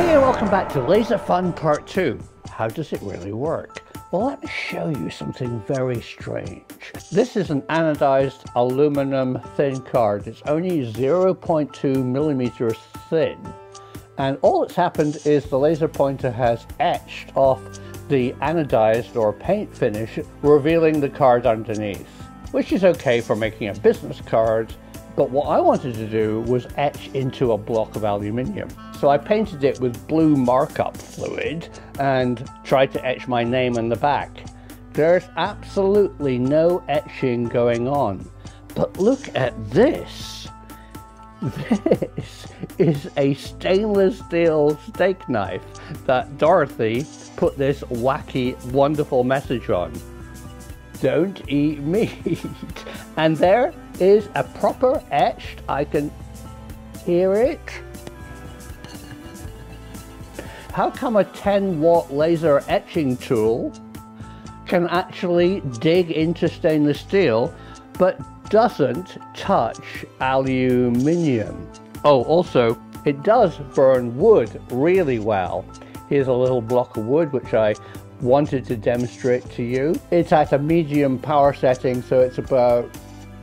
Hey, and welcome back to Laser Fun Part 2. How does it really work? Well, let me show you something very strange. This is an anodized aluminum thin card. It's only 0.2 millimeters thin. And all that's happened is the laser pointer has etched off the anodized or paint finish, revealing the card underneath, which is okay for making a business card. But what I wanted to do was etch into a block of aluminium. So I painted it with blue markup fluid and tried to etch my name on the back. There's absolutely no etching going on. But look at this. This is a stainless steel steak knife that Dorothy put this wacky, wonderful message on. Don't eat meat. And there is a proper etched, I can hear it. How come a 10-watt laser etching tool can actually dig into stainless steel but doesn't touch aluminium? Oh, also, it does burn wood really well. Here's a little block of wood which I wanted to demonstrate to you. It's at a medium power setting, so it's about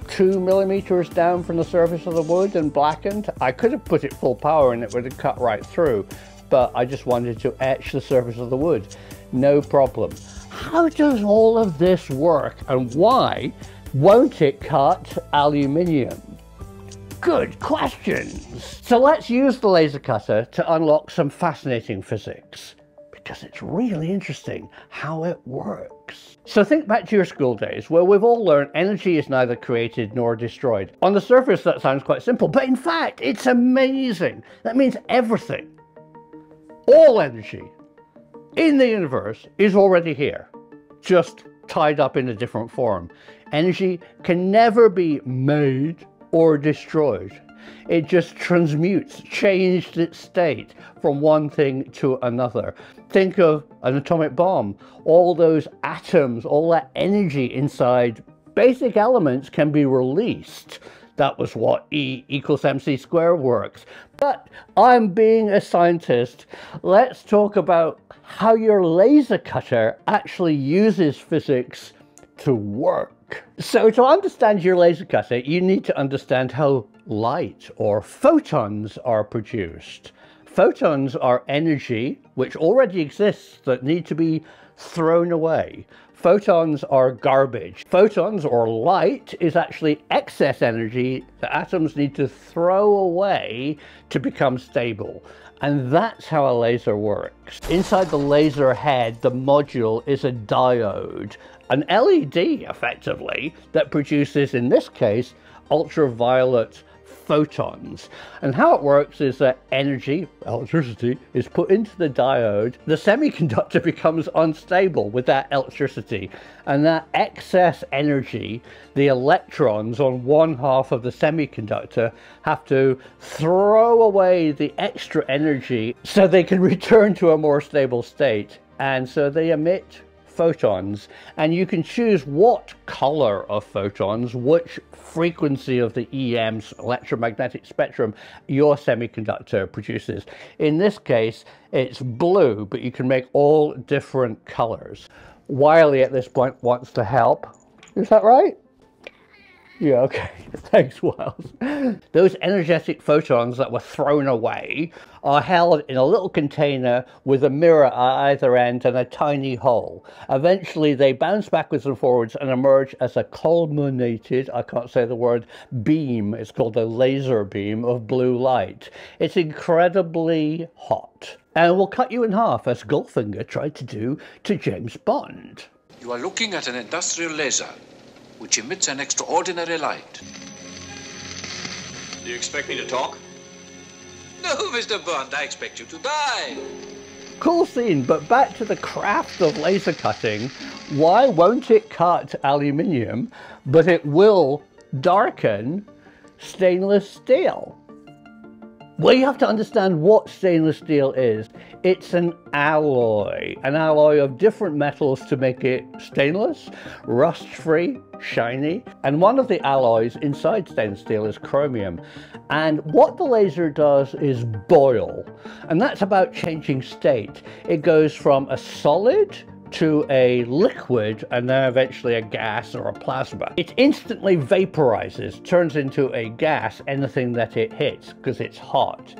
2 millimeters down from the surface of the wood and blackened. I could have put it full power and it would have cut right through, but I just wanted to etch the surface of the wood. No problem. How does all of this work, and why won't it cut aluminium? Good questions. So let's use the laser cutter to unlock some fascinating physics, because it's really interesting how it works. So think back to your school days, where we've all learned energy is neither created nor destroyed. On the surface that sounds quite simple, but in fact it's amazing. That means everything, all energy in the universe is already here, just tied up in a different form. Energy can never be made or destroyed. It just transmutes, changed its state from one thing to another. Think of an atomic bomb. All those atoms, all that energy inside basic elements can be released. That was what E=mc² works. But I'm being a scientist. Let's talk about how your laser cutter actually uses physics to work. So to understand your laser cutter, you need to understand how light or photons are produced. Photons are energy which already exists that need to be thrown away. Photons are garbage. Photons or light is actually excess energy that atoms need to throw away to become stable. And that's how a laser works. Inside the laser head, the module, is a diode, an LED effectively, that produces, in this case, ultraviolet photons. And how it works is that energy, electricity, is put into the diode. The semiconductor becomes unstable with that electricity, and that excess energy, the electrons on one half of the semiconductor, have to throw away the extra energy so they can return to a more stable state, and so they emit photons. And you can choose what color of photons, which frequency of the EM's electromagnetic spectrum your semiconductor produces. In this case, it's blue, but you can make all different colors. Wiley at this point wants to help. Is that right? Yeah, okay. Thanks, Wiles. Those energetic photons that were thrown away are held in a little container with a mirror at either end and a tiny hole. Eventually, they bounce backwards and forwards and emerge as a culminated, I can't say the word, beam. It's called a laser beam of blue light. It's incredibly hot and will cut you in half, as Goldfinger tried to do to James Bond. You are looking at an industrial laser, which emits an extraordinary light. Do you expect me to talk? No, Mr. Bond, I expect you to die. Cool scene, but back to the craft of laser cutting. Why won't it cut aluminium, but it will darken stainless steel? Well, you have to understand what stainless steel is. It's an alloy of different metals to make it stainless, rust-free, shiny. And one of the alloys inside stainless steel is chromium. And what the laser does is boil. And that's about changing state. It goes from a solid to a liquid and then eventually a gas or a plasma. It instantly vaporizes, turns into a gas, anything that it hits because it's hot.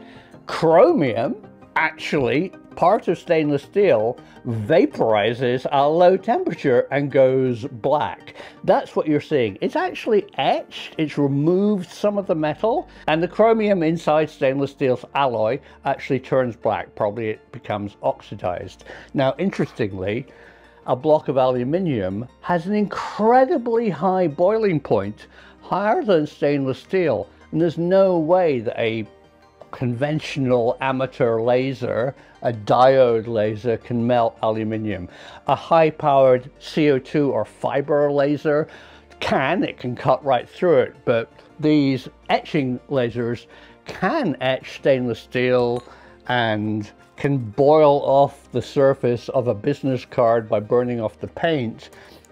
Chromium, actually, part of stainless steel, vaporizes at a low temperature and goes black. That's what you're seeing. It's actually etched, it's removed some of the metal, and the chromium inside stainless steel's alloy actually turns black. Probably it becomes oxidized. Now, interestingly, a block of aluminium has an incredibly high boiling point, higher than stainless steel, and there's no way that a conventional amateur laser, a diode laser, can melt aluminium. A high-powered CO2 or fiber laser can. It can cut right through it, but these etching lasers can etch stainless steel and can boil off the surface of a business card by burning off the paint,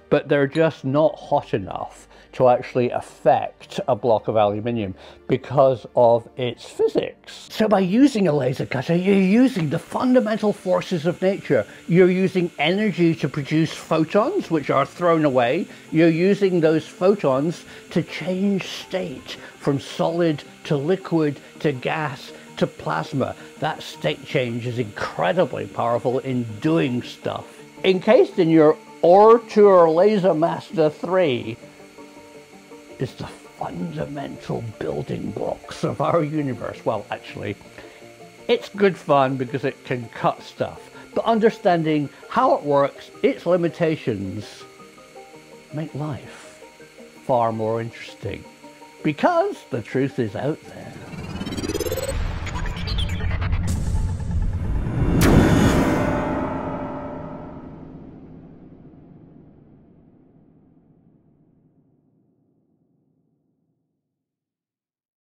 but they're just not hot enough to actually affect a block of aluminium because of its physics. So by using a laser cutter, you're using the fundamental forces of nature. You're using energy to produce photons, which are thrown away. You're using those photons to change state from solid to liquid to gas to plasma. That state change is incredibly powerful in doing stuff. Encased in your Ortur Laser Master 3, is the fundamental building blocks of our universe. Well, actually, it's good fun because it can cut stuff, but understanding how it works, its limitations, make life far more interesting, because the truth is out there.